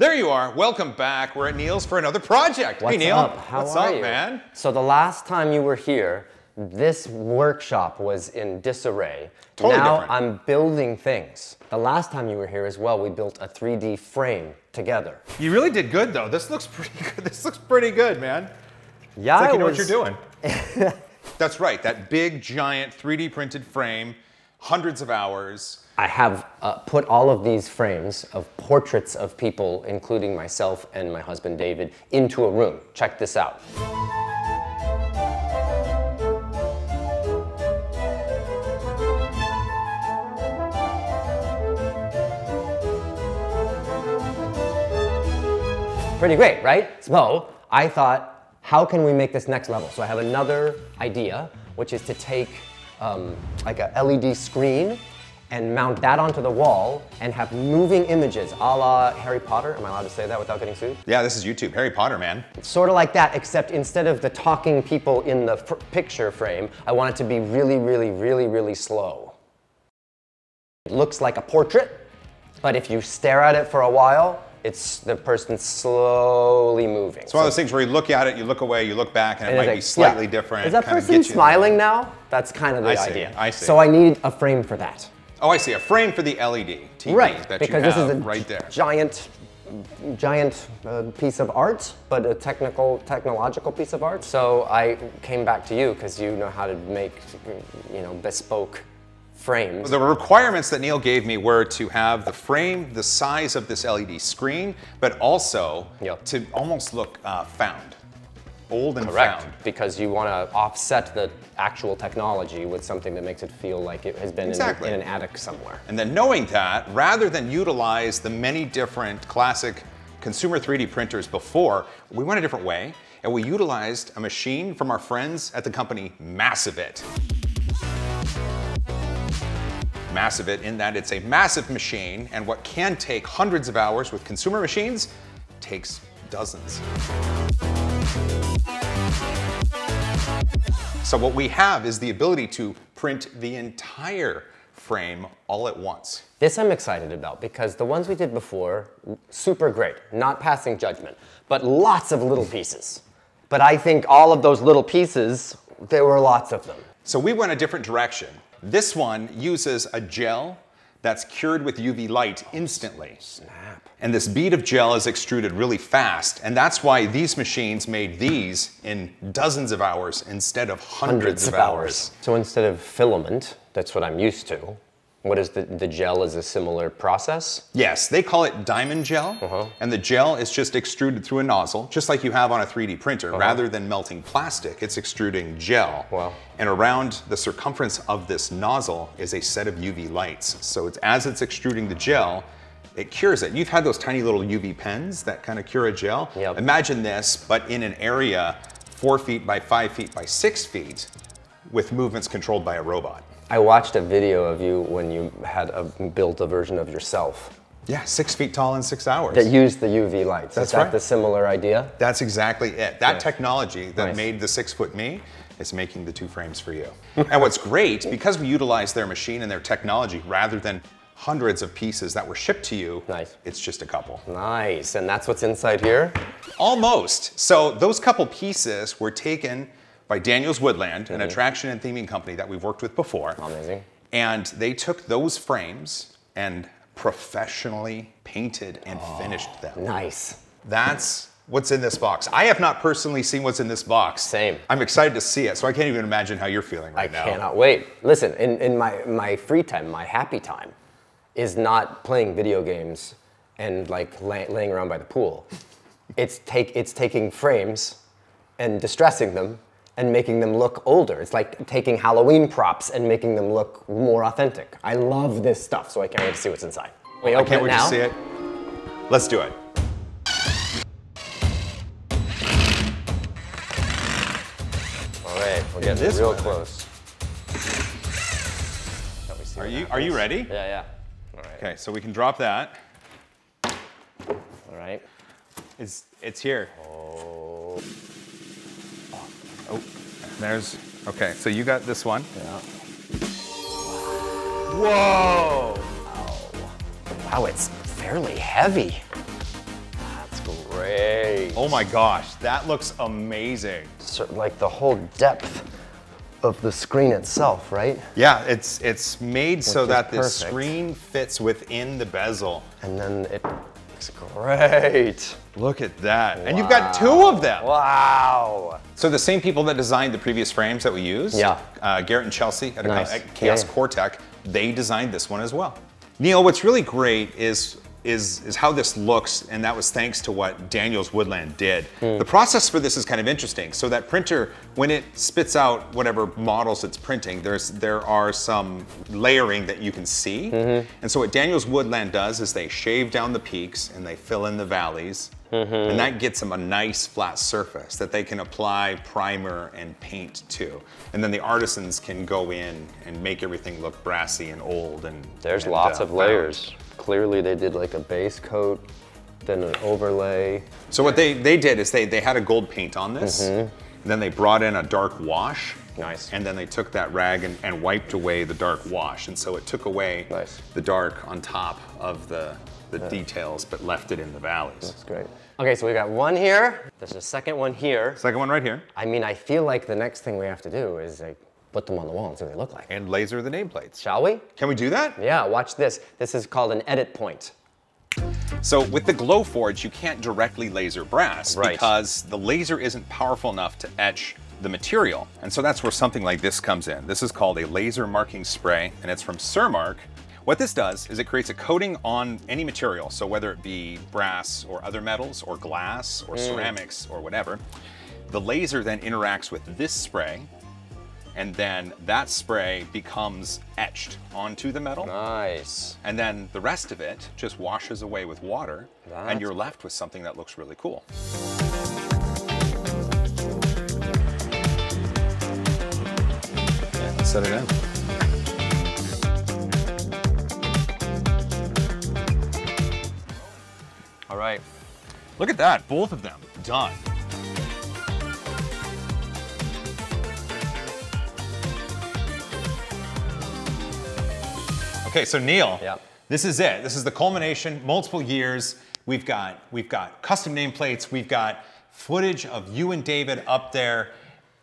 There you are. Welcome back. We're at Neil's for another project. What's hey, Neil. Up? How What's are up, you? Man? So the last time you were here, this workshop was in disarray. Totally now different. I'm building things. The last time you were here as well, we built a 3D frame together. You really did good though. This looks pretty good. This looks pretty good, man. Yeah, it's like you know what you're doing. That's right. That big, giant 3D printed frame, hundreds of hours. I have put all of these frames of portraits of people, including myself and my husband David, into a room. Check this out. Pretty great, right? So I thought, how can we make this next level? So I have another idea, which is to take like a LED screen and mount that onto the wall and have moving images a la Harry Potter. Am I allowed to say that without getting sued? Yeah, this is YouTube, Harry Potter, man. It's sort of like that, except instead of the talking people in the picture frame, I want it to be really slow. It looks like a portrait, but if you stare at it for a while, it's the person slowly moving. It's one of those things where you look at it, you look away, you look back, and it might be slightly different. Is that person smiling now? That's kind of the idea. I see. So I need a frame for that. Oh, I see, a frame for the LED TV that you have right there. Giant piece of art, but a technological piece of art. So I came back to you because you know how to make, you know, bespoke frames. The requirements that Neil gave me were to have the frame the size of this LED screen, but also to almost look found. Old and Correct, found. Because you want to offset the actual technology with something that makes it feel like it has been in an attic somewhere. And then knowing that, rather than utilize the many different classic consumer 3D printers before, we went a different way, and we utilized a machine from our friends at the company MassivIT. MassivIT in that it's a massive machine, and what can take hundreds of hours with consumer machines takes dozens. So what we have is the ability to print the entire frame all at once. This I'm excited about because the ones we did before, super great, not passing judgment, but lots of little pieces. But I think all of those little pieces, there were lots of them. So we went a different direction. This one uses a gel that's cured with UV light instantly. Snap. And this bead of gel is extruded really fast, and that's why these machines made these in dozens of hours instead of hundreds of hours. So instead of filament, that's what I'm used to, what is the gel is a similar process? Yes, they call it diamond gel, and the gel is just extruded through a nozzle, just like you have on a 3D printer. Rather than melting plastic, it's extruding gel. Wow. And around the circumference of this nozzle is a set of UV lights. So it's as it's extruding the gel, it cures it. You've had those tiny little UV pens that kind of cure a gel. Yep. Imagine this, but in an area 4 feet by 5 feet by 6 feet with movements controlled by a robot. I watched a video of you when you had built a version of yourself. Yeah, 6 feet tall in 6 hours. That used the UV lights. That's right. Is that the similar idea? That's exactly it. That technology that made the 6 foot me is making the two frames for you. And what's great, because we utilize their machine and their technology rather than hundreds of pieces that were shipped to you, it's just a couple. Nice, and that's what's inside here? Almost. So those couple pieces were taken by Daniels Wood Land, an attraction and theming company that we've worked with before. Amazing. And they took those frames and professionally painted and finished them. Nice. That's what's in this box. I have not personally seen what's in this box. Same. I'm excited to see it, so I can't even imagine how you're feeling right now. I cannot wait. Listen, in my free time, my happy time is not playing video games and like laying around by the pool. It's taking frames and distressing them and making them look older. It's like taking Halloween props and making them look more authentic. I love this stuff, so I can't wait to see what's inside. Wait, I can't wait to see it. Let's do it. All right, we're getting real close. Shall we see? Are you ready? Yeah, yeah. All right. Okay, so we can drop that. All right. It's here. Oh. Oh, there's, okay, so you got this one. Yeah. Whoa! Oh. Wow, it's fairly heavy. Oh my gosh, that looks amazing. So, like the whole depth of the screen itself, right? Yeah, it's made so that the screen fits within the bezel. And then it looks great. Look at that. Wow. And you've got two of them. Wow. So the same people that designed the previous frames that we used, yeah. Garrett and Chelsea at, nice. At Chaos Coretech, they designed this one as well. Neil, what's really great is how this looks, and that was thanks to what Daniels Wood Land did. The process for this is kind of interesting. So that printer, when it spits out whatever models it's printing, there are some layering that you can see. And so what Daniels Wood Land does is they shave down the peaks and they fill in the valleys. And that gets them a nice flat surface that they can apply primer and paint to. And then the artisans can go in and make everything look brassy and old. And there's lots of layers. Clearly they did like a base coat, then an overlay. So what they did is they had a gold paint on this, and then they brought in a dark wash. Nice. And then they took that rag and wiped away the dark wash. And so it took away the dark on top of the details, but left it in the valleys. That's great. Okay, so we got one here. There's a second one here. Second one right here. I mean, I feel like the next thing we have to do is like put them on the wall and see what they look like. And laser the nameplates. Shall we? Can we do that? Yeah, watch this. This is called an edit point. So with the Glowforge, you can't directly laser brass because the laser isn't powerful enough to etch the material. And so that's where something like this comes in. This is called a laser marking spray, and it's from Surmark. What this does is it creates a coating on any material, so whether it be brass or other metals or glass or ceramics or whatever, the laser then interacts with this spray, and then that spray becomes etched onto the metal. Nice. And then the rest of it just washes away with water, and you're left with something that looks really cool. And set it in. All right. Look at that, both of them done. Okay, so Neil, this is it. This is the culmination, multiple years. We've got custom nameplates, we've got footage of you and David up there.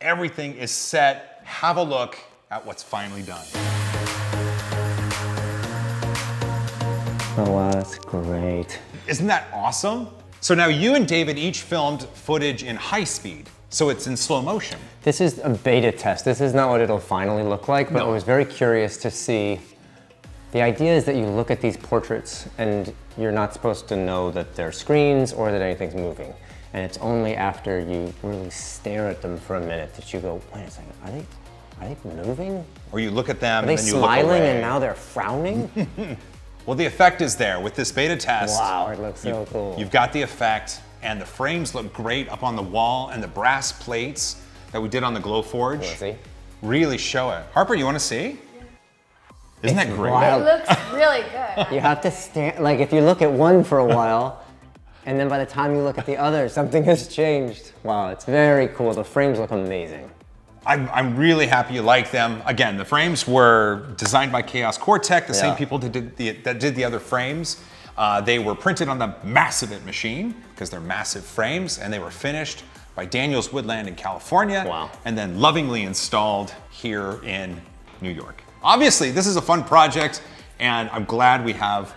Everything is set. Have a look at what's finally done. Oh wow, that's great. Isn't that awesome? So now you and David each filmed footage in high speed, so it's in slow motion. This is a beta test. This is not what it'll finally look like, but I was very curious to see. The idea is that you look at these portraits and you're not supposed to know that they're screens or that anything's moving. And it's only after you really stare at them for a minute that you go, wait a second, are they moving? Or you look at them and then you look away. Are they smiling and now they're frowning? Well, the effect is there with this beta test. Wow, it looks so cool. You've got the effect, and the frames look great up on the wall, and the brass plates that we did on the Glowforge really show it. Harper, you want to see? Isn't that great? Wild. It looks really good. You have to stand, like if you look at one for a while, and then by the time you look at the other, something has changed. Wow, it's very cool. The frames look amazing. I'm really happy you like them. Again, the frames were designed by Chaos Coretech, the same people that did the other frames. They were printed on the MassivIT machine because they're massive frames, and they were finished by Daniels Wood Land in California and then lovingly installed here in New York. Obviously, this is a fun project, and I'm glad we have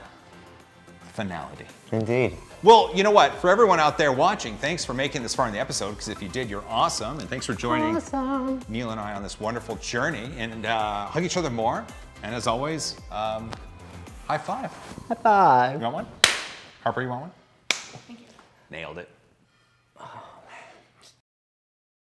finality. Indeed. Well, you know what? For everyone out there watching, thanks for making this far in the episode, because if you did, you're awesome. And thanks for joining Neil and I on this wonderful journey. And hug each other more. And as always, high five. High five. You want one? Harper, you want one? Thank you. Nailed it.